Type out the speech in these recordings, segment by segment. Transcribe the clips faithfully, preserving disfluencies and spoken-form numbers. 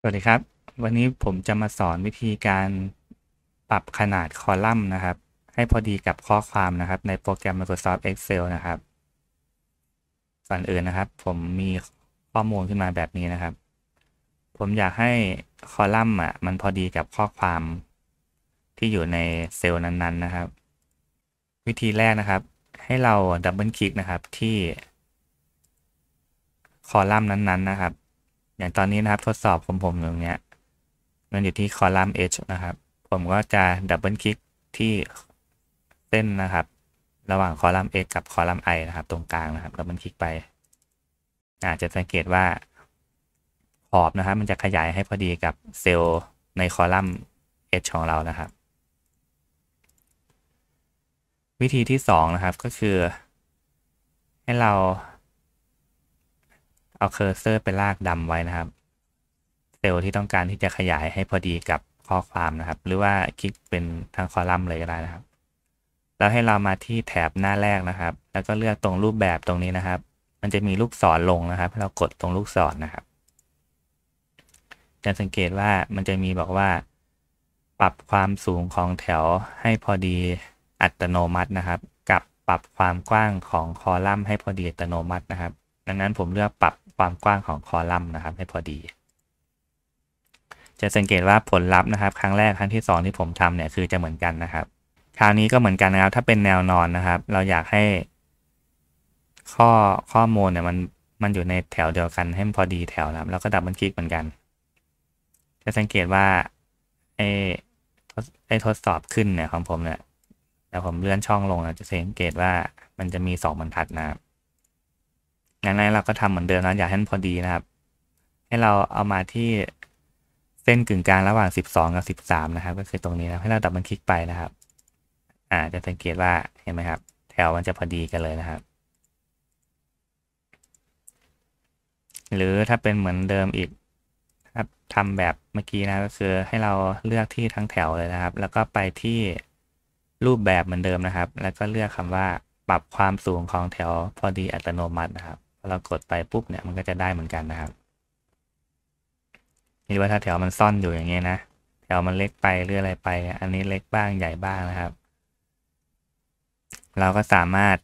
สวัสดีครับวันนี้ผมจะมาสอนวิธีการปรับขนาดคอลัมน์นะครับให้พอดีกับข้อความนะครับในโปรแกรม Microsoft Excel นะครับก่อนอื่นนะครับผมมีข้อมูลขึ้นมาแบบนี้นะครับผมอยากให้คอลัมน์อ่ะมันพอดีกับข้อความที่อยู่ในเซลล์นั้นๆนะครับวิธีแรกนะครับให้เราดับเบิลคลิกนะครับที่คอลัมน์นั้นๆนะครับอย่างตอนนี้นะครับทดสอบผมผมตรงเนี้ยมันอยู่ที่คอลัมน์ H นะครับผมก็จะดับเบิลคลิกที่เส้นนะครับระหว่างคอลัมน์ X กับคอลัมน์ I นะครับตรงกลางนะครับดับเบิลคลิกไปอาจจะสังเกตว่าขอบนะครับมันจะขยายให้พอดีกับเซลล์ในคอลัมน์ H ของเรานะครับวิธีที่สองนะครับก็คือให้เราเอาเคอร์เซอร์ไปลากดำไว้นะครับเซลล์ที่ต้องการที่จะขยายให้พอดีกับข้อความนะครับหรือว่าคลิกเป็นทางคอลัมน์เลยก็ได้นะครับแล้วให้เรามาที่แถบหน้าแรกนะครับแล้วก็เลือกตรงรูปแบบตรงนี้นะครับมันจะมีลูกศรลงนะครับให้เรากดตรงลูกศรนะครับจะสังเกตว่ามันจะมีบอกว่าปรับความสูงของแถวให้พอดีอัตโนมัตินะครับกับปรับความกว้างของคอลัมน์ให้พอดีอัตโนมัตินะครับดังนั้นผมเลือกปรับความกว้างของคอลัมน์นะครับให้พอดีจะสังเกตว่าผลลัพธ์นะครับครั้งแรกครั้งที่สองที่ผมทำเนี่ยคือจะเหมือนกันนะครับคราวนี้ก็เหมือนกันนะครับถ้าเป็นแนวนอนนะครับเราอยากให้ข้อข้อมูลเนี่ยมันมันอยู่ในแถวเดียวกันให้มันพอดีแถวนะครับแล้วก็ดับเบิลคลิกเหมือนกันจะสังเกตว่าไอ้ไอ้ทดสอบขึ้นเนี่ยของผมเนี่ยแต่ผมเลื่อนช่องลงนะจะสังเกตว่ามันจะมีสองบรรทัดนะครับงั้นเราก็ทำเหมือนเดิมนะอย่าให้มันพอดีนะครับให้เราเอามาที่เส้นกึ่งกลางระหว่างสิบสองกับสิบสามนะครับก็คือตรงนี้นะให้เราดับเบิลคลิกไปนะครับอ่าจะสังเกตว่าเห็นไหมครับแถวมันจะพอดีกันเลยนะครับหรือถ้าเป็นเหมือนเดิมอีกครับทำแบบเมื่อกี้นะก็คือให้เราเลือกที่ทั้งแถวเลยนะครับแล้วก็ไปที่รูปแบบเหมือนเดิมนะครับแล้วก็เลือกคำว่าปรับความสูงของแถวพอดีอัตโนมัตินะครับพอเรากดไปปุ๊บเนี่ยมันก็จะได้เหมือนกันนะครับนี่ว่าถ้าแถวมันซ่อนอยู่อย่างเงี้ยนะแถวมันเล็กไปหรืออะไรไปอันนี้เล็กบ้างใหญ่บ้างนะครับเราก็สามารถ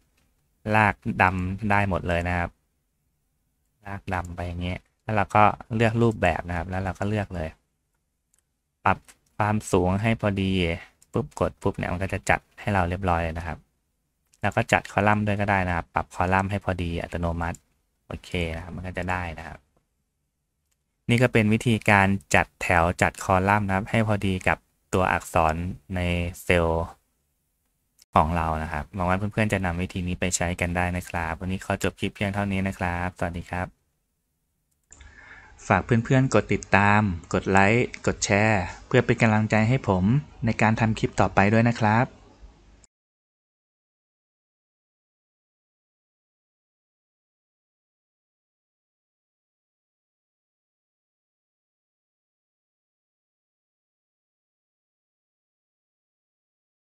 ลากดำได้หมดเลยนะครับลากดำไปอย่างเงี้ยแล้วเราก็เลือกรูปแบบนะครับแล้วเราก็เลือกเลยปรับความสูงให้พอดีปุ๊บกดปุ๊บเนี่ยมันก็จะจัดให้เราเรียบร้อยเลยนะครับแล้วก็จัดคอลัมน์ด้วยก็ได้นะครับปรับคอลัมน์ให้พอดีอัตโนมัติโอเคนะครับมันก็จะได้นะครับนี่ก็เป็นวิธีการจัดแถวจัดคอลัมน์นะครับให้พอดีกับตัวอักษรในเซลล์ของเรานะครับหวังว่าเพื่อนๆจะนำวิธีนี้ไปใช้กันได้นะครับวันนี้ขอจบคลิปเพียงเท่านี้นะครับสวัสดีครับฝากเพื่อนๆกดติดตามกดไลค์กดแชร์เพื่อเป็นกำลังใจให้ผมในการทำคลิปต่อไปด้วยนะครับ